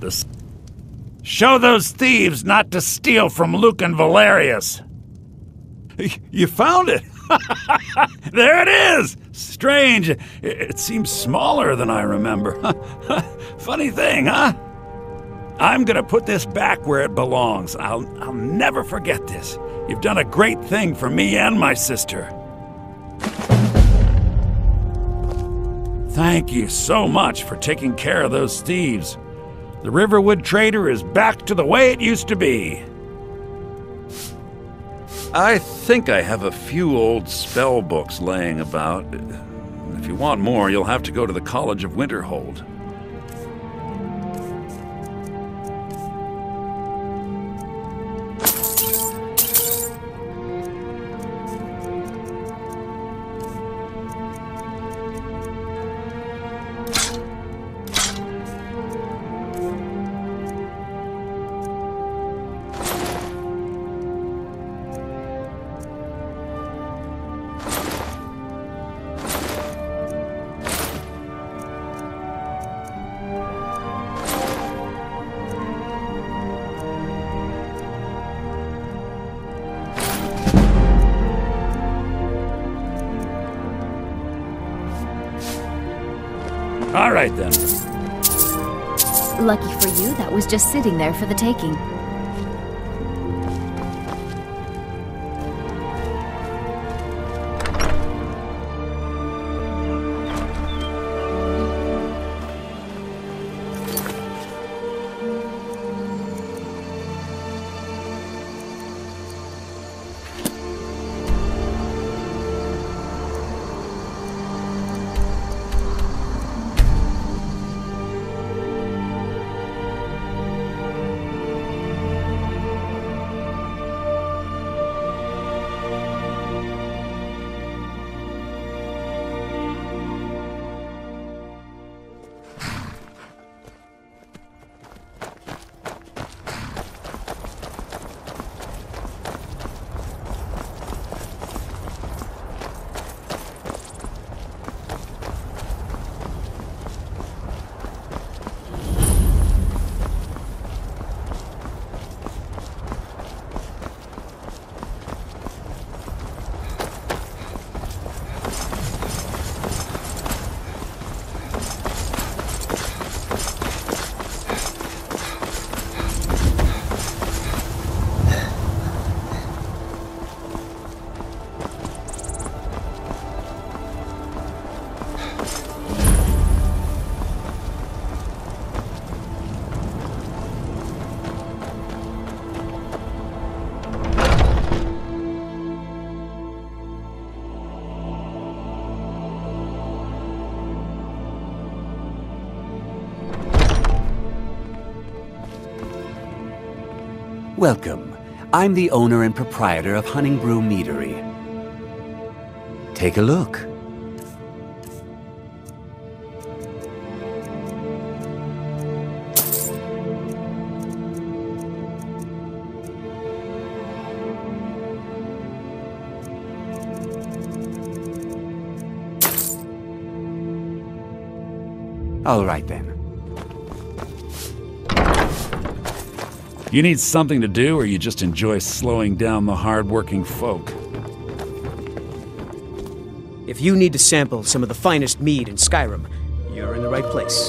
this. Show those thieves not to steal from Luke and Valerius. You found it. There it is. Strange. It seems smaller than I remember. Funny thing, huh? I'm gonna put this back where it belongs. I'll never forget this. You've done a great thing for me and my sister. Thank you so much for taking care of those thieves. The Riverwood Trader is back to the way it used to be. I think I have a few old spell books laying about. If you want more, you'll have to go to the College of Winterhold. All right, then. Lucky for you, that was just sitting there for the taking. Welcome. I'm the owner and proprietor of Hunningbrew Meadery. Take a look. All right, then. You need something to do, or you just enjoy slowing down the hard-working folk? If you need to sample some of the finest mead in Skyrim, you're in the right place.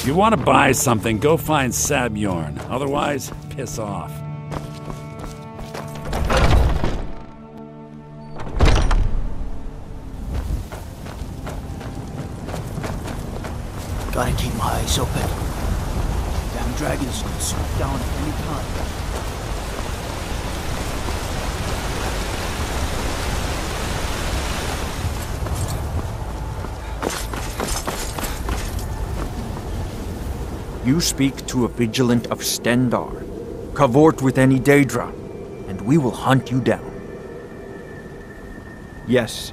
If you want to buy something, go find Sabjorn. Otherwise, piss off. Gotta keep my eyes open. Damn dragons can swoop down at any time. You speak to a Vigilant of Stendhal. Cavort with any Daedra, and we will hunt you down. Yes,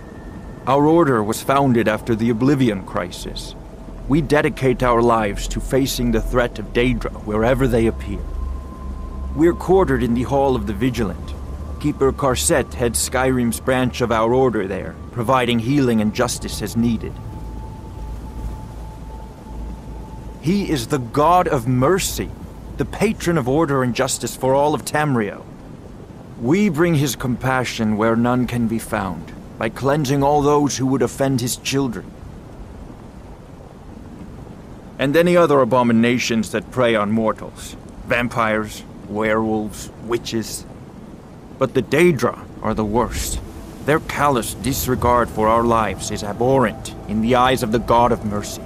our order was founded after the Oblivion Crisis. We dedicate our lives to facing the threat of Daedra wherever they appear. We're quartered in the Hall of the Vigilant, Keeper Karset heads Skyrim's branch of our order there, providing healing and justice as needed. He is the god of mercy, the patron of order and justice for all of Tamriel. We bring his compassion where none can be found, by cleansing all those who would offend his children, and any other abominations that prey on mortals. Vampires, werewolves, witches. But the Daedra are the worst. Their callous disregard for our lives is abhorrent in the eyes of the God of Mercy.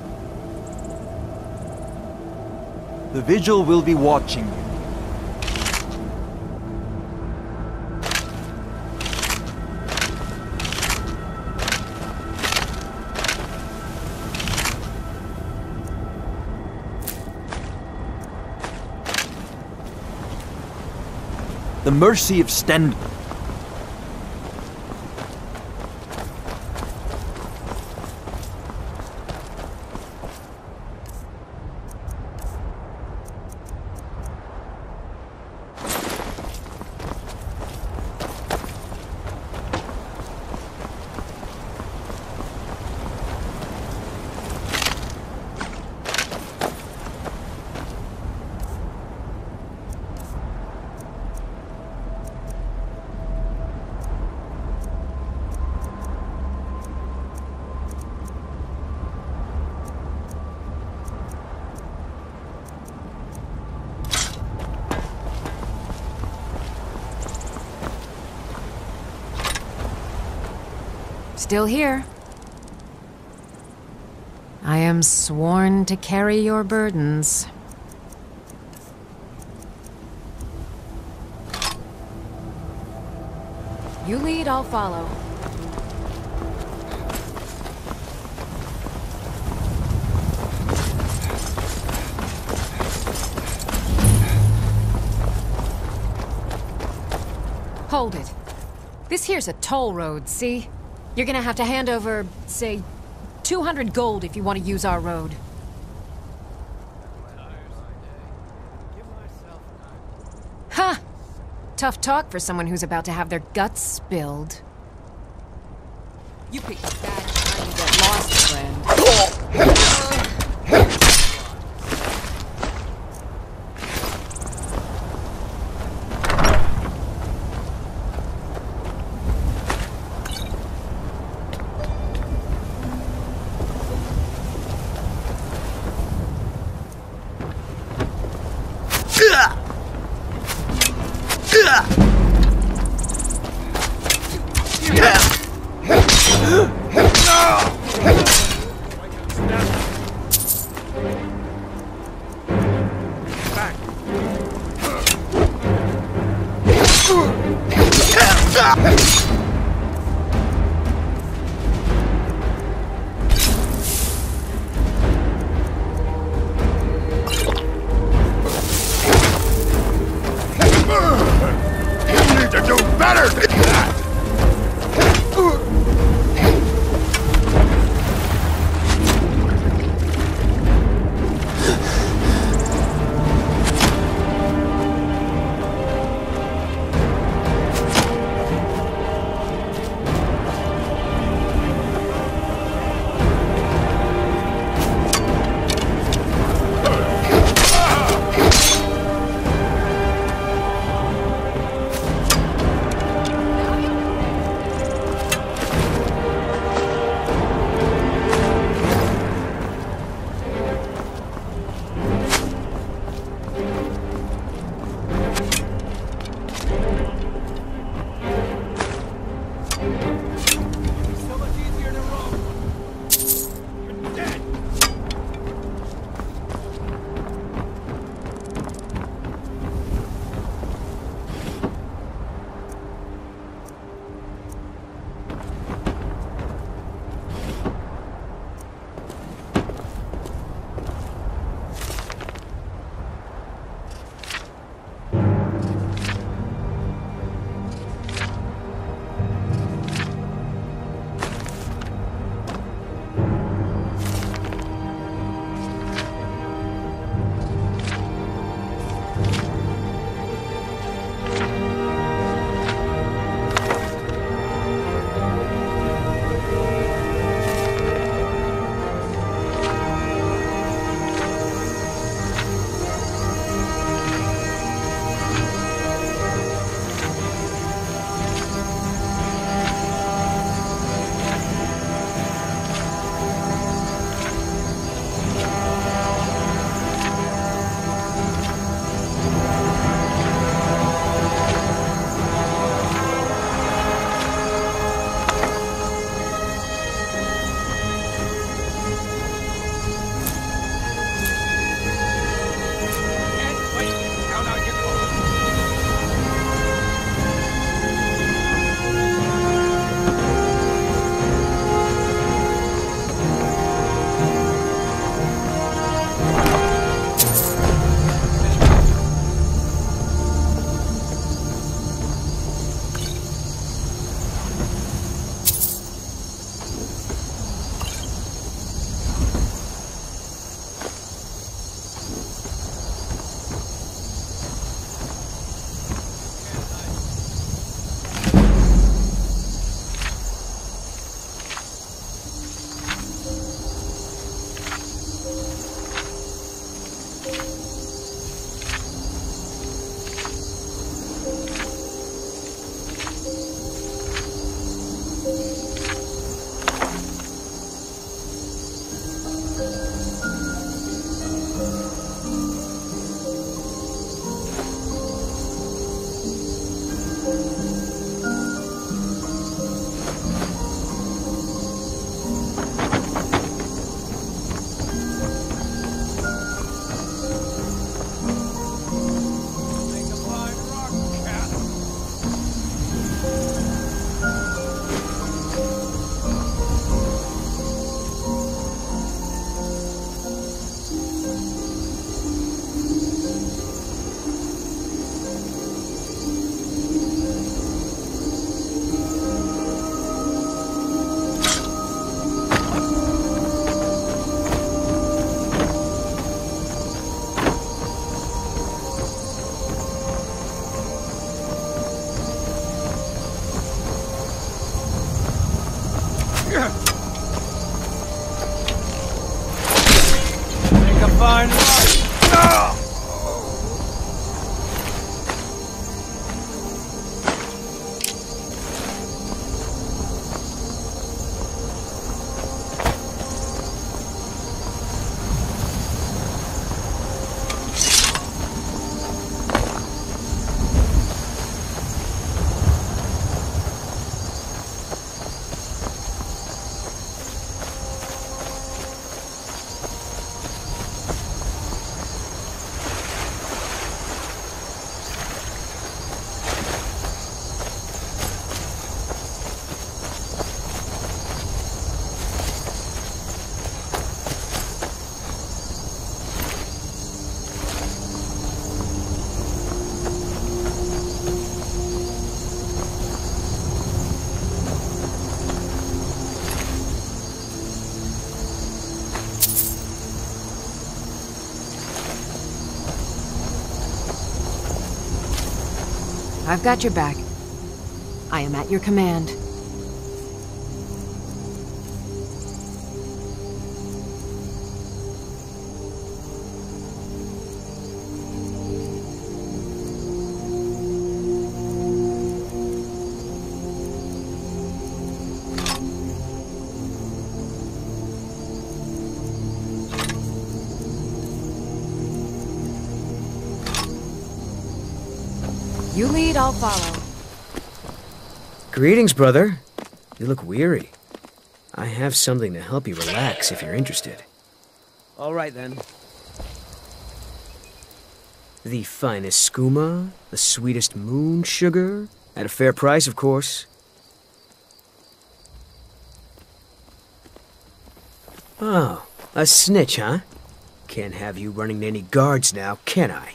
The Vigil will be watching you. The mercy of Stendhal. Still here. I am sworn to carry your burdens. You lead, I'll follow. Hold it. This here's a toll road, see? You're gonna have to hand over, say, 200 gold if you want to use our road. Huh! Tough talk for someone who's about to have their guts spilled. You picked a bad time to get lost, friend. I've got your back. I am at your command. You lead, I'll follow. Greetings, brother. You look weary. I have something to help you relax if you're interested. All right, then. The finest skooma, the sweetest moon sugar, at a fair price, of course. Oh, a snitch, huh? Can't have you running to any guards now, can I?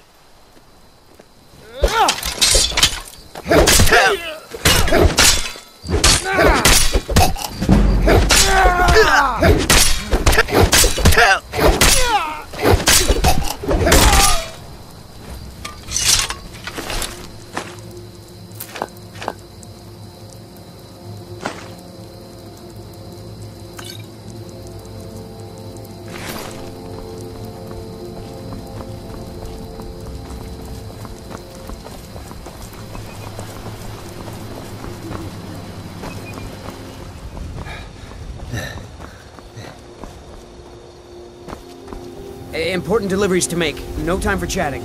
Important deliveries to make. No time for chatting.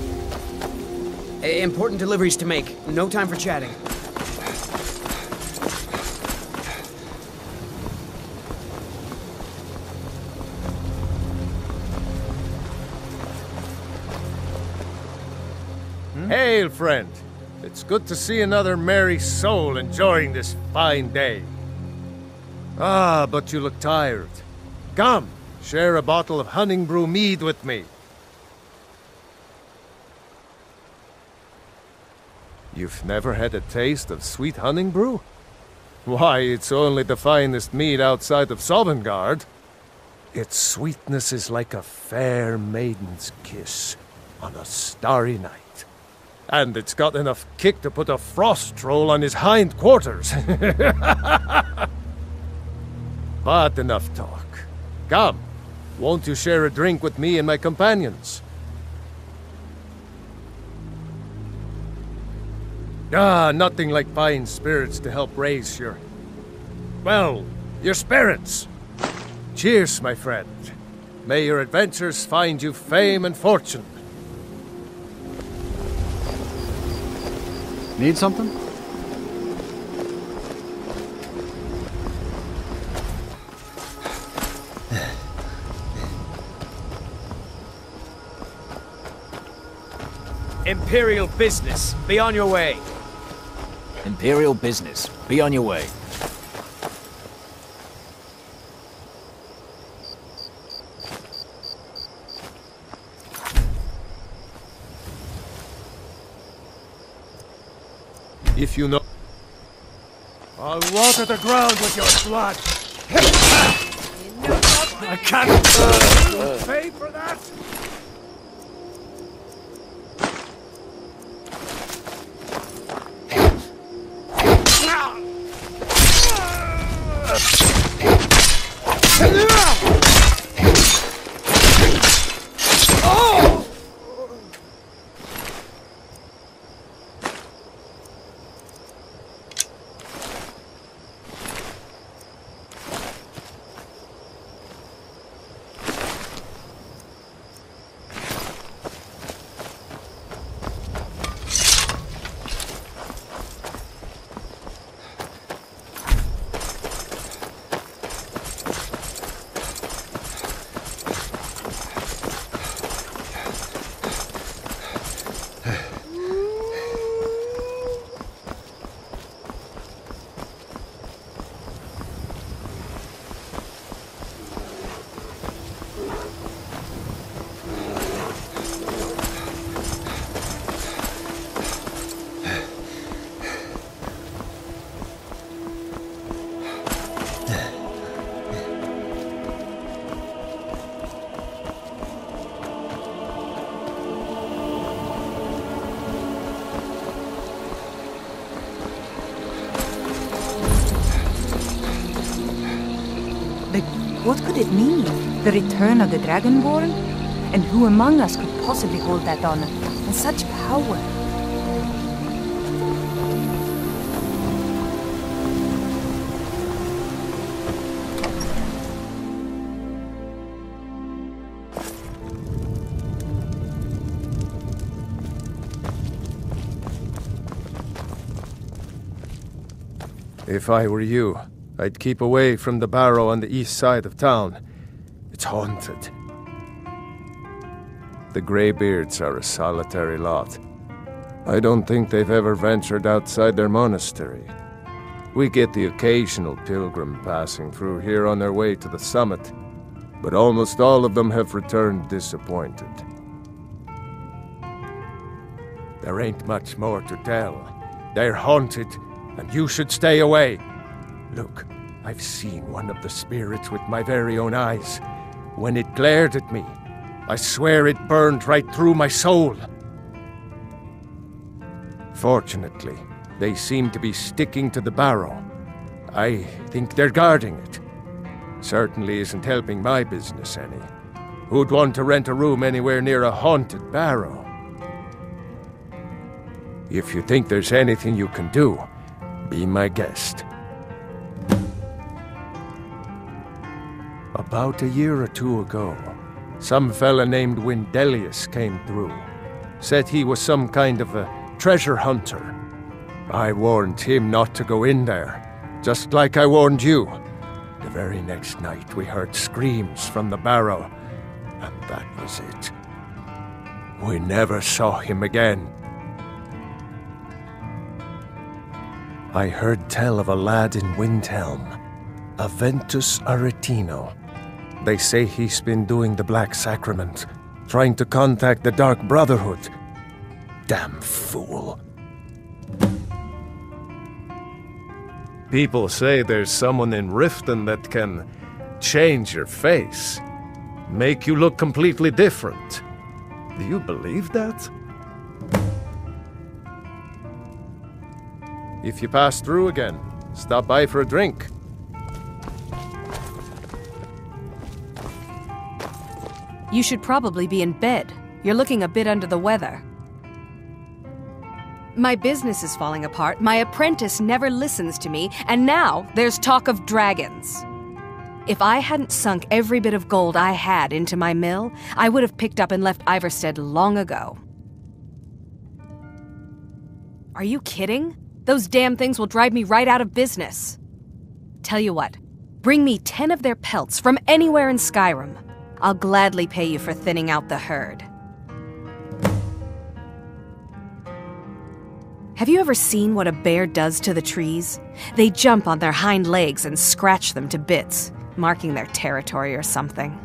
Important deliveries to make. No time for chatting. Hail, friend. It's good to see another merry soul enjoying this fine day. Ah, but you look tired. Come, share a bottle of Hunningbrew mead with me. You've never had a taste of sweet hunting brew? Why, it's only the finest mead outside of Sovngarde. Its sweetness is like a fair maiden's kiss on a starry night. And it's got enough kick to put a frost troll on his hindquarters. But enough talk. Come, won't you share a drink with me and my companions? Ah, nothing like fine spirits to help raise your... well, your spirits! Cheers, my friend. May your adventures find you fame and fortune. Need something? Imperial business. Be on your way. Imperial business. Be on your way. If you know... I'll water the ground with your blood. I can't... You'll pay for that? What could it mean? The return of the Dragonborn? And who among us could possibly hold that honor? And such power? If I were you, I'd keep away from the barrow on the east side of town. It's haunted. The Greybeards are a solitary lot. I don't think they've ever ventured outside their monastery. We get the occasional pilgrim passing through here on their way to the summit, but almost all of them have returned disappointed. There ain't much more to tell. They're haunted. And you should stay away. Look, I've seen one of the spirits with my very own eyes. When it glared at me, I swear it burned right through my soul. Fortunately, they seem to be sticking to the barrow. I think they're guarding it. Certainly isn't helping my business any. Who'd want to rent a room anywhere near a haunted barrow? If you think there's anything you can do, be my guest. About a year or two ago, some fella named Windelius came through. Said he was some kind of a treasure hunter. I warned him not to go in there, just like I warned you. The very next night we heard screams from the barrow, and that was it. We never saw him again. I heard tell of a lad in Windhelm, Aventus Aretino. They say he's been doing the Black Sacrament, trying to contact the Dark Brotherhood. Damn fool. People say there's someone in Riften that can change your face, make you look completely different. Do you believe that? If you pass through again, stop by for a drink. You should probably be in bed. You're looking a bit under the weather. My business is falling apart, my apprentice never listens to me, and now there's talk of dragons. If I hadn't sunk every bit of gold I had into my mill, I would have picked up and left Ivarstead long ago. Are you kidding? Those damn things will drive me right out of business. Tell you what, bring me 10 of their pelts from anywhere in Skyrim. I'll gladly pay you for thinning out the herd. Have you ever seen what a bear does to the trees? They jump on their hind legs and scratch them to bits, marking their territory or something.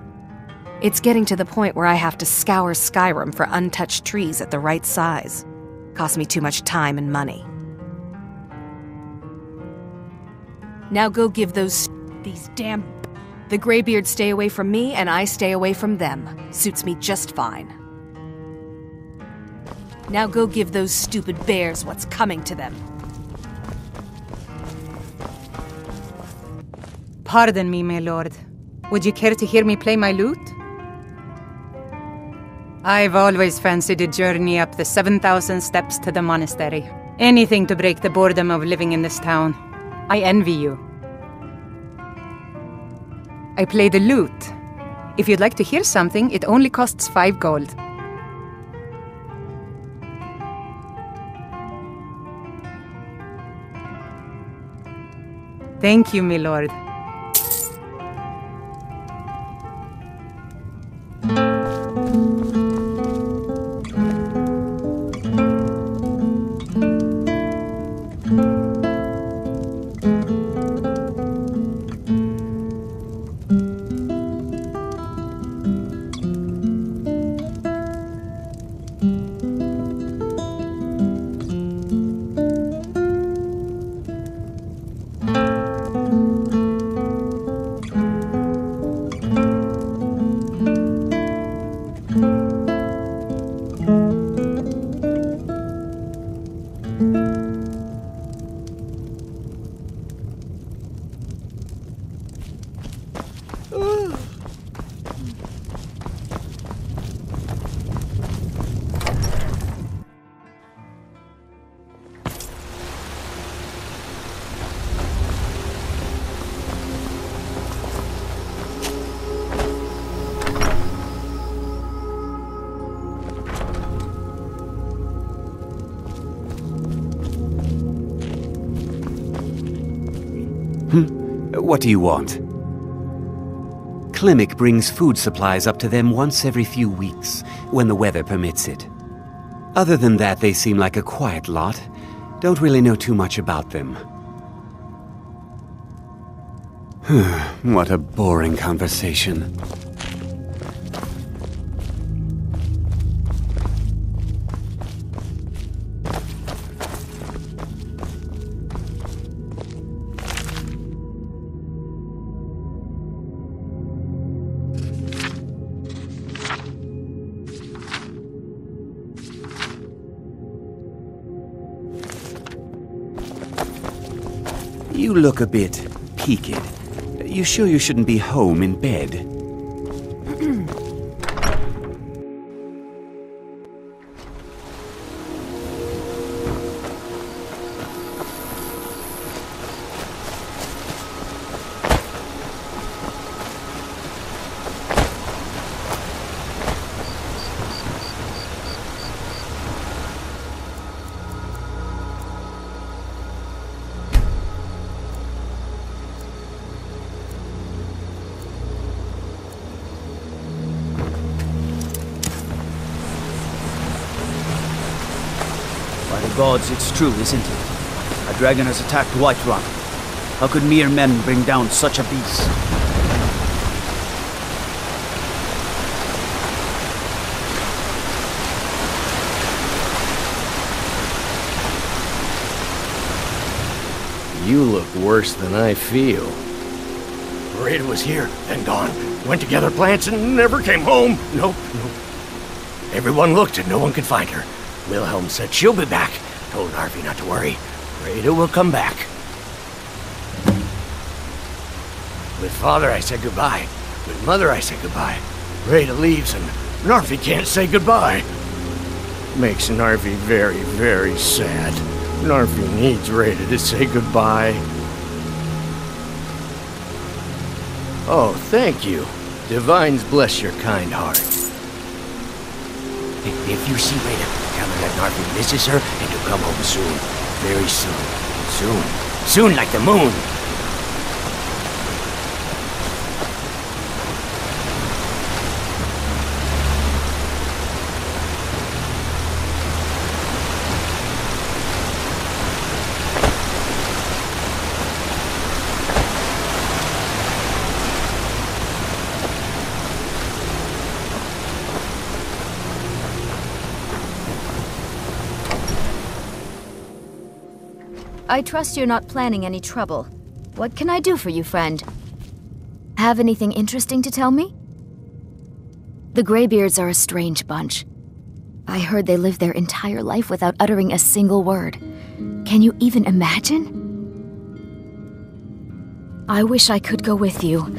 It's getting to the point where I have to scour Skyrim for untouched trees at the right size. Costs me too much time and money. Now go give these damn... The Greybeards stay away from me, and I stay away from them. Suits me just fine. Now go give those stupid bears what's coming to them. Pardon me, my lord. Would you care to hear me play my lute? I've always fancied a journey up the 7,000 steps to the monastery. Anything to break the boredom of living in this town. I envy you. I play the lute. If you'd like to hear something, it only costs 5 gold. Thank you, my lord. What do you want? Klimek brings food supplies up to them once every few weeks, when the weather permits it. Other than that, they seem like a quiet lot. Don't really know too much about them. What a boring conversation. You look a bit peaked. You sure you shouldn't be home in bed? It's true, isn't it? A dragon has attacked Whiterun. How could mere men bring down such a beast? You look worse than I feel. Rayda was here, then gone. Went to gather plants and never came home. Nope. Everyone looked and no one could find her. Wilhelm said she'll be back. Told Narfi not to worry. Rayda will come back. With father I said goodbye. With mother I said goodbye. Rayda leaves and Narfi can't say goodbye. Makes Narfi very, very sad. Narfi needs Rayda to say goodbye. Oh, thank you. Divines bless your kind heart. If you see Rayda, that Narfi misses her, and he'll come home soon. Very soon. Soon. Soon like the moon! I trust you're not planning any trouble. What can I do for you, friend? Have anything interesting to tell me? The Greybeards are a strange bunch. I heard they lived their entire life without uttering a single word. Can you even imagine? I wish I could go with you.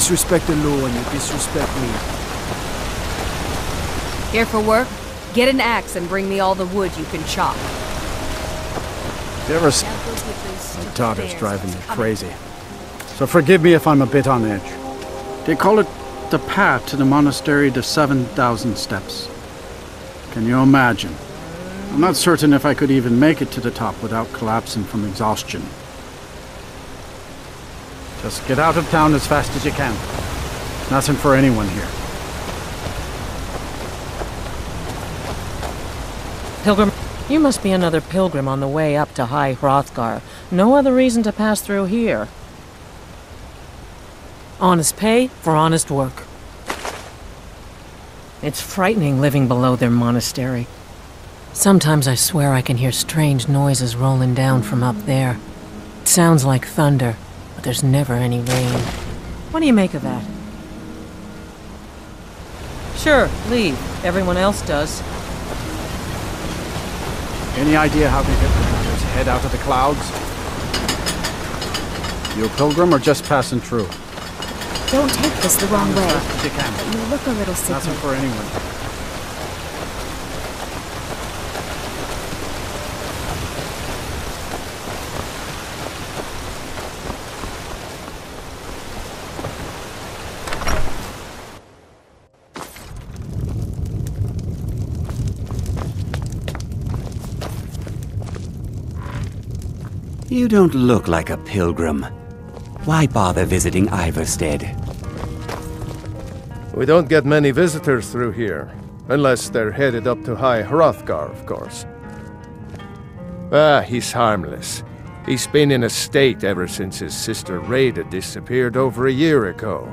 Disrespect the law and you disrespect me. Here for work? Get an axe and bring me all the wood you can chop. The Tartar's driving me crazy. So forgive me if I'm a bit on edge. They call it the path to the monastery, the 7,000 Steps. Can you imagine? I'm not certain if I could even make it to the top without collapsing from exhaustion. Just get out of town as fast as you can. Nothing for anyone here. Pilgrim, you must be another pilgrim on the way up to High Hrothgar. No other reason to pass through here. Honest pay for honest work. It's frightening living below their monastery. Sometimes I swear I can hear strange noises rolling down from up there. It sounds like thunder. There's never any rain. What do you make of that? Sure, leave. Everyone else does. Any idea how they get there? Just head out of the clouds? You a pilgrim or just passing through? Don't take this the wrong way. You look a little sick. Nothing for anyone. You don't look like a pilgrim. Why bother visiting Ivarstead? We don't get many visitors through here. Unless they're headed up to High Hrothgar, of course. Ah, he's harmless. He's been in a state ever since his sister Rayda disappeared over a year ago.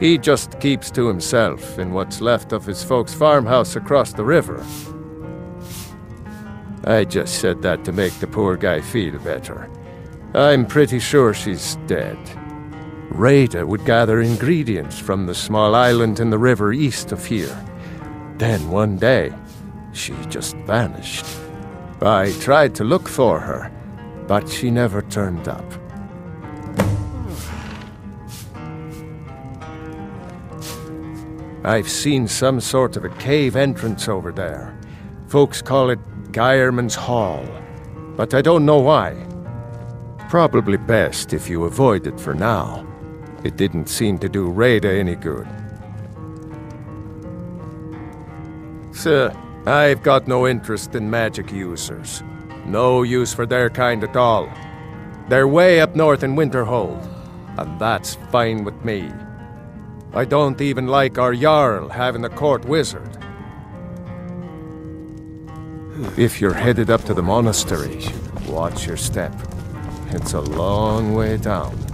He just keeps to himself in what's left of his folks' farmhouse across the river. I just said that to make the poor guy feel better. I'm pretty sure she's dead. Rayda would gather ingredients from the small island in the river east of here. Then one day, she just vanished. I tried to look for her, but she never turned up. I've seen some sort of a cave entrance over there. Folks call it Gyermyn's Hall, but I don't know why. Probably best if you avoid it for now. It didn't seem to do Rayda any good. Sir, I've got no interest in magic users. No use for their kind at all. They're way up north in Winterhold, and that's fine with me. I don't even like our Jarl having a court wizard. If you're headed up to the monastery, watch your step. It's a long way down.